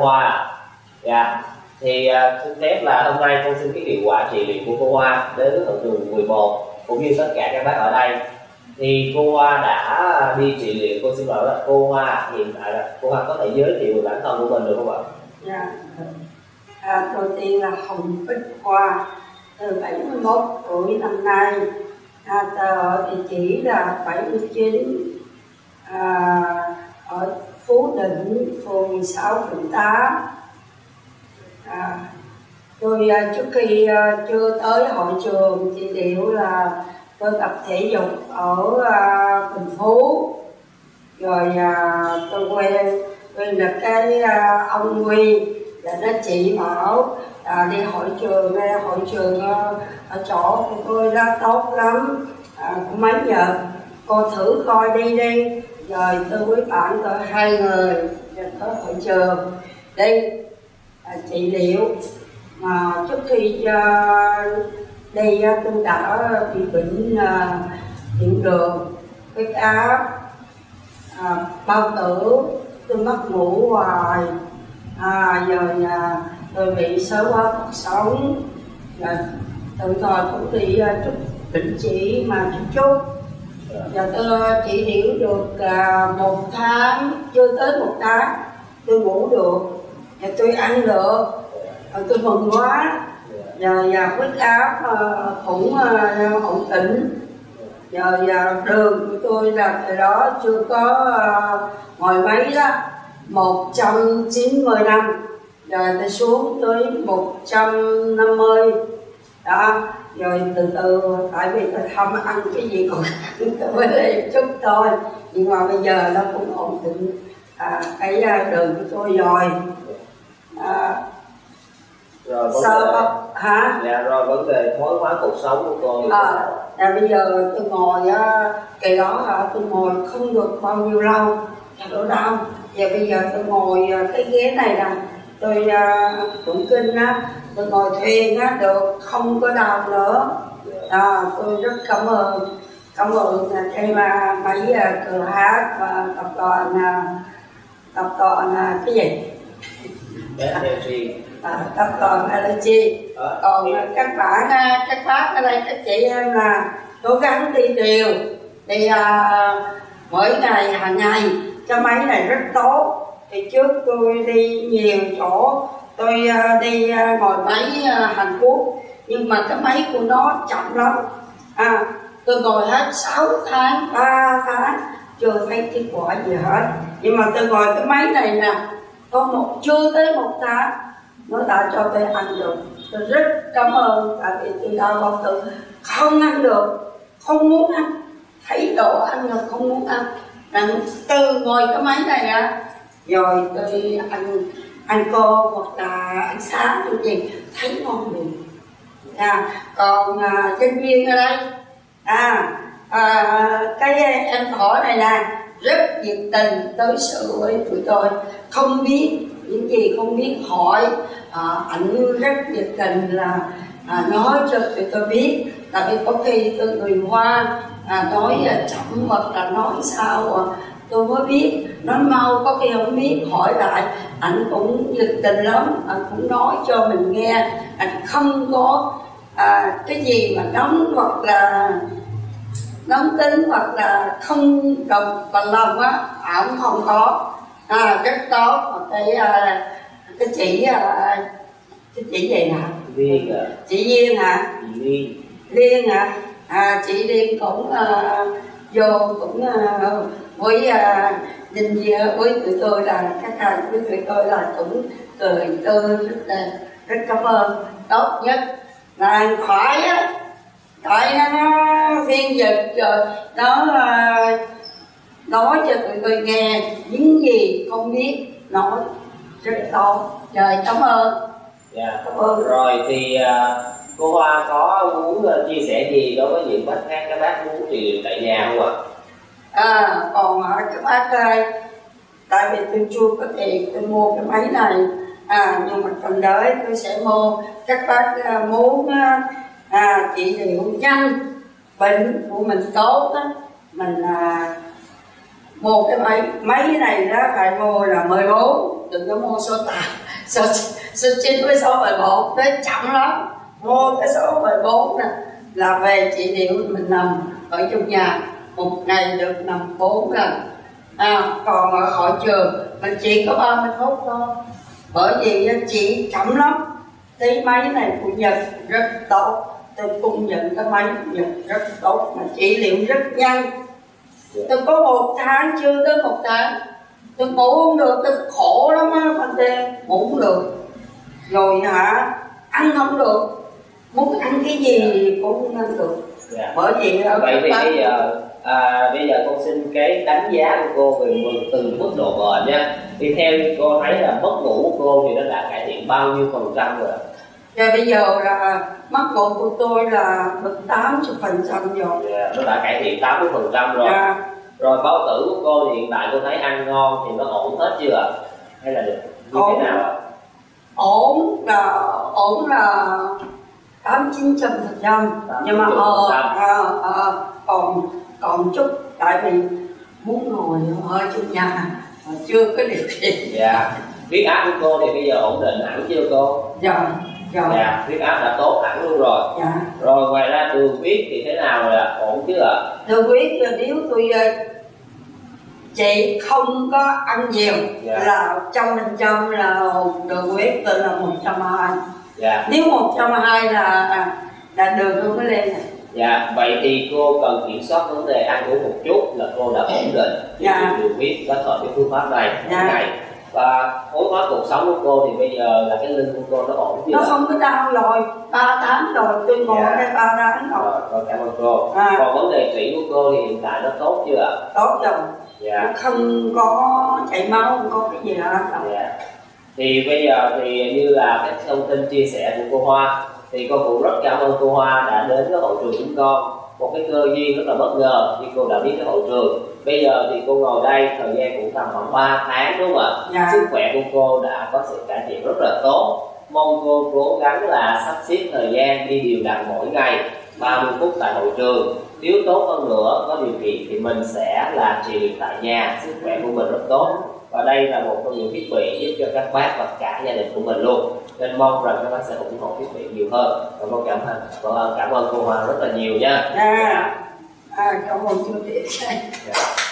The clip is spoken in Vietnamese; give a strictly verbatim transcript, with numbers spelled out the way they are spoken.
Hoa à? Dạ. Thì uh, xin phép là hôm nay con xin cái hiệu quả trị liệu của cô Hoa đến với hội trường mười một cũng như tất cả các bác ở đây. Thì cô Hoa đã đi trị liệu, cô xin lỗi là cô Hoa hiện tại là cô Hoa có thể giới thiệu bản thân của mình được không ạ? Dạ. À, đầu tiên là Hồng Bích Hoa, từ bảy mươi mốt tuổi năm nay, à, ở địa chỉ là bảy mươi chín à, ở Phú Định, phường sáu, quận tám. À, tôi trước khi chưa tới hội trường trị liệu là tôi tập thể dục ở à, Bình Phú, rồi à, tôi quen quen được cái à, ông Nguyên. Là nó chị bảo à, đi hội trường, đi hội trường ở chỗ của tôi đó tốt lắm, à, cũng mấy giờ cô thử coi đi đi. Rồi tôi với bạn tôi hai người tới hội trường đi à, trị liệu. Mà trước khi à, đi tôi đã bị bệnh tiểu đường, huyết áp, à, bao tử, tôi mất ngủ hoài. À, giờ nhà tôi bị sói quá cuộc sống, tự thời cũng đi chút bệnh chỉ mà chút chút. Giờ tôi chỉ hiểu được một tháng, chưa tới một tháng, tôi ngủ được, và tôi ăn được, tôi mừng quá. Giờ nhà huyết áp cũng ổn định. Giờ nhà đường của tôi là thời đó chưa có ngồi máy đó. một trăm chín mươi năm, rồi tôi xuống tới một trăm năm mươi đó, rồi từ từ, tại vì tôi không ăn cái gì còn tôi mới lên chút thôi. Nhưng mà bây giờ nó cũng ổn định à, cái đường của tôi rồi à, rồi sao đó, hả? Dạ, rồi vấn đề thoái hóa cuộc sống của tôi à, à, bây giờ tôi ngồi cái đó hả, tôi ngồi không được bao nhiêu lâu đổ đau. Và bây giờ tôi ngồi cái ghế này là tôi tụng uh, kinh á, tôi ngồi thuyền á được không có đau nữa. À, tôi rất cảm ơn, cảm ơn cái mà mấy uh, cửa hát và tập đoàn uh, tập đoàn uh, cái gì? À, tập đoàn allergy. Còn uh, các bạn uh, các bác ở đây các chị em là cố gắng đi điều, thì uh, mỗi ngày hàng ngày. Cái máy này rất tốt. Thì trước tôi đi nhiều chỗ, tôi đi ngồi máy Hàn Quốc, nhưng mà cái máy của nó chậm lắm à, tôi ngồi hết sáu tháng, ba tháng chưa thấy kết quả gì hết. Nhưng mà tôi ngồi cái máy này nè có một chưa tới một tháng nó đã cho tôi ăn được. Tôi rất cảm ơn, tại vì tôi đã bao tử không ăn được, không muốn ăn, thấy đồ ăn rồi không muốn ăn. Từ ngồi cái máy này á, rồi tôi ăn, ăn cô hoặc là ăn sáng cái gì, thấy ngon miệng. À, còn nhân à, viên ở đây, à, à, cái em thỏ này là rất nhiệt tình tới sự với tụi tôi. Không biết những gì không biết hỏi, ảnh à, rất nhiệt tình là à, nói cho tụi tôi biết. Tại vì có khi tôi người Hoa à, nói chậm hoặc là nói sao à, tôi mới biết, nói mau có khi không biết hỏi lại, anh cũng nhiệt tình lắm, anh cũng nói cho mình nghe, anh không có à, cái gì mà nóng hoặc là nóng tính hoặc là không đồng bằng lòng á, ảo à, không có à, rất tốt. Cái à, cái chỉ à, cái chỉ gì hả? Liên à. Chị Duyên hả? Liên. Liên hả? À, chị Liên cũng uh, vô cũng uh, với uh, nhìn uh, với tụi tôi là các thầy với tụi tôi là cũng cười tươi, rất là rất cảm ơn. Tốt nhất là khỏi á, tại nó phiên dịch rồi nó uh, nói cho tụi tôi nghe những gì không biết nói rất tốt. Trời cảm ơn. Dạ. Cảm ơn. Rồi thì uh... cô Hoa có muốn chia sẻ gì đối với những bác khác các bác muốn trị liệu tại nhà không ạ? À, còn các bác ơi, tại vì tôi chưa có tiền tôi mua cái máy này à, nhưng mà phần đời tôi sẽ mua. Các bác muốn à, trị liệu nhanh, bệnh của mình tốt đó, mình à, một cái máy máy cái này ra phải mua là mười bốn, đừng có mua số tám, số số chín với số mười bốn, nó chậm lắm. Mua cái số mười bốn này là về trị liệu, mình nằm ở trong nhà một ngày được nằm bốn lần. À, còn ở khỏi trường mình chỉ có ba mươi phút thôi, bởi vì chị chậm lắm. Cái máy này của Nhật rất tốt, tôi công nhận cái máy của Nhật rất tốt mà trị liệu rất nhanh. Tôi có một tháng, chưa tới một tháng tôi ngủ không được, tôi khổ lắm á, ban đêm ngủ không được, rồi hả ăn không được, muốn ăn cái gì cũng không ăn được. Dạ. Bởi vì ở vậy thì bây giờ à, bây giờ con xin cái đánh giá của cô về từng mức độ bền nha. Thì theo cô thấy là mất ngủ của cô thì nó đã cải thiện bao nhiêu phần trăm rồi? Dạ, bây giờ là mất ngủ của tôi là được tám mươi phần trăm rồi. Dạ, nó đã cải thiện tám mươi phần trăm rồi. Dạ. Rồi báo tử của cô hiện tại cô thấy ăn ngon thì nó ổn hết chưa ạ? Hay là được như ổn, thế nào ạ? Ổn là ổn là tám mươi chín phần trăm, nhưng mà ờ, ờ, ờ, còn còn chút, tại vì muốn ngồi ở trong nhà mà chưa có điều kiện. Dạ, huyết áp của cô thì bây giờ ổn định hẳn chưa cô? Dạ, dạ, dạ, huyết áp đã tốt hẳn luôn rồi. Dạ. Rồi ngoài ra đường huyết thì thế nào rồi ạ? Ổn chứ ạ? Đường huyết nếu tôi chị không có ăn nhiều, dạ, là trăm phần trăm là đường huyết tôi là một trăm hai. Dạ. Nếu một trăm hai là là đường không có lên này. Dạ, vậy thì cô cần kiểm soát vấn đề ăn uống một chút là cô đã ổn định. Dạ. Điều biết có thể cái phương pháp này. Dạ. Này. Và khối hóa cuộc sống của cô thì bây giờ là cái lưng của cô nó ổn chứ? Nó không có đau rồi, ba tháng rồi, tôi ngồi ở đây ba tháng rồi. Rồi, rồi cảm ơn cô. À. Còn vấn đề thủy của cô thì hiện tại nó tốt chưa ạ? Tốt rồi. Dạ. Không có chảy máu, không có cái gì hết. Dạ. Thì bây giờ thì như là cái thông tin chia sẻ của cô Hoa thì cô cũng rất cảm ơn cô Hoa đã đến với hội trường chúng con. Một cái cơ duyên rất là bất ngờ khi cô đã biết cái hội trường. Bây giờ thì cô ngồi đây thời gian cũng tầm khoảng ba tháng đúng không ạ? Dạ. Sức khỏe của cô đã có sự cải thiện rất là tốt. Mong cô cố gắng là sắp xếp thời gian đi đều đặn mỗi ngày ba mươi phút tại hội trường. Nếu tốt hơn nữa có điều kiện thì mình sẽ là trị liệu tại nhà. Sức khỏe của mình rất tốt. Và đây là một trong những thiết bị giúp cho các bác và cả gia đình của mình luôn. Nên mong rằng các bác sẽ ủng hộ thiết bị nhiều hơn. Và con cảm ơn, con cảm ơn cô Hoa rất là nhiều nha. À, à, cảm ơn chú Tiến.